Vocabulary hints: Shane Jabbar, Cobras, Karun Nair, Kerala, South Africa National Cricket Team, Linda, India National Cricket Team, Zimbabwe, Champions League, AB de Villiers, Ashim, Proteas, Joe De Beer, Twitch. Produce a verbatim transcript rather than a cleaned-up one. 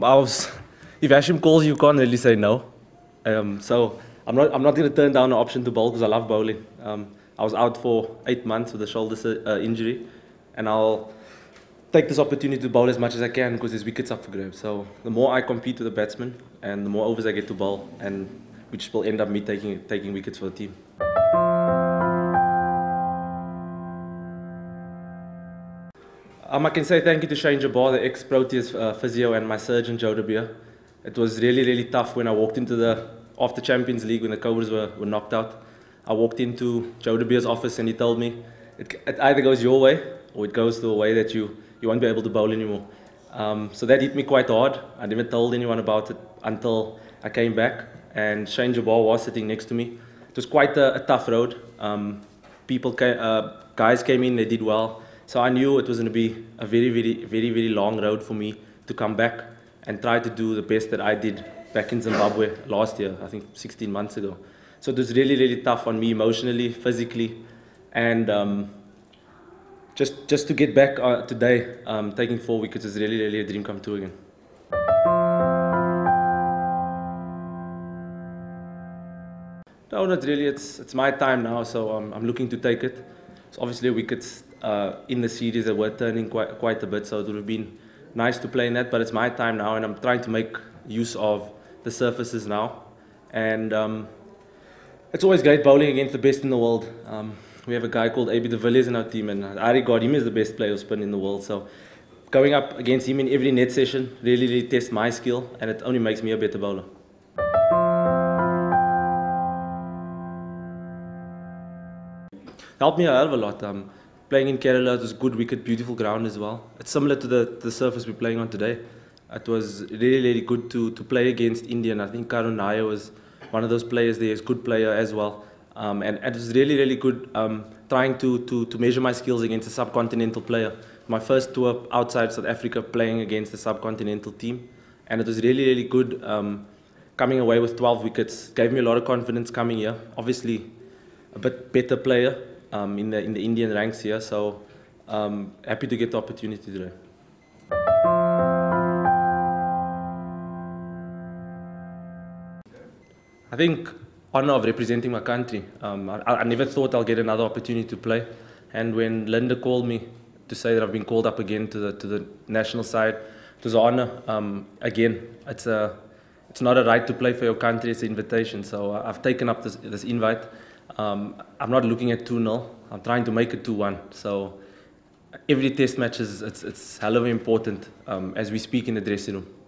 um, I was, if Ashim calls, you can't really say no. Um, so I'm not, I'm not going to turn down an option to bowl because I love bowling. Um, I was out for eight months with a shoulder uh, injury, and I'll take this opportunity to bowl as much as I can because there's wickets up for grabs. So the more I compete with the batsman, and the more overs I get to bowl, and which will end up me taking taking wickets for the team. Um, I can say thank you to Shane Jabbar, the ex-Proteas uh, physio, and my surgeon Joe De Beer. It was really, really tough when I walked into the after Champions League when the Cobras were, were knocked out. I walked into Joe De Beer's office and he told me it, it either goes your way or it goes the way that you you won't be able to bowl anymore. Um, so that hit me quite hard. I never told anyone about it until I came back. And Shane Jabbar was sitting next to me. It was quite a, a tough road. Um, people, came, uh, guys came in, they did well. So I knew it was going to be a very, very, very, very long road for me to come back and try to do the best that I did back in Zimbabwe last year, I think sixteen months ago. So it was really, really tough on me emotionally, physically, and um, just, just to get back uh, today, um, taking four wickets is really, really a dream come true again. No, not really. It's, it's my time now, so I'm, I'm looking to take it. So obviously wickets uh, in the series that were turning quite, quite a bit, so it would have been nice to play in that, but it's my time now and I'm trying to make use of the surfaces now. And um, it's always great bowling against the best in the world. Um, we have a guy called A B de Villiers in our team, and I regard him as the best player of spin in the world. So going up against him in every net session really, really tests my skill, and it only makes me a better bowler. Helped me a hell of a lot. Um, playing in Kerala, it was good wicket, beautiful ground as well. It's similar to the, the surface we're playing on today. It was really, really good to, to play against India, and I think Karun Nair was one of those players there, is a good player as well. Um, and, and it was really, really good um, trying to, to, to measure my skills against a subcontinental player. My first tour outside South Africa playing against a subcontinental team. And it was really, really good um, coming away with twelve wickets. Gave me a lot of confidence coming here. Obviously, a bit better player. Um, in, the, in the Indian ranks here, so um, happy to get the opportunity today. I think honour of representing my country. Um, I, I never thought I'll get another opportunity to play, and when Linda called me to say that I've been called up again to the, to the national side, it was an honour. Um, again, it's, a, it's not a right to play for your country, it's an invitation, so I've taken up this, this invite. Um, I'm not looking at two nil, I'm trying to make it two one. So every test match is it's, it's hell of important um, as we speak in the dressing room.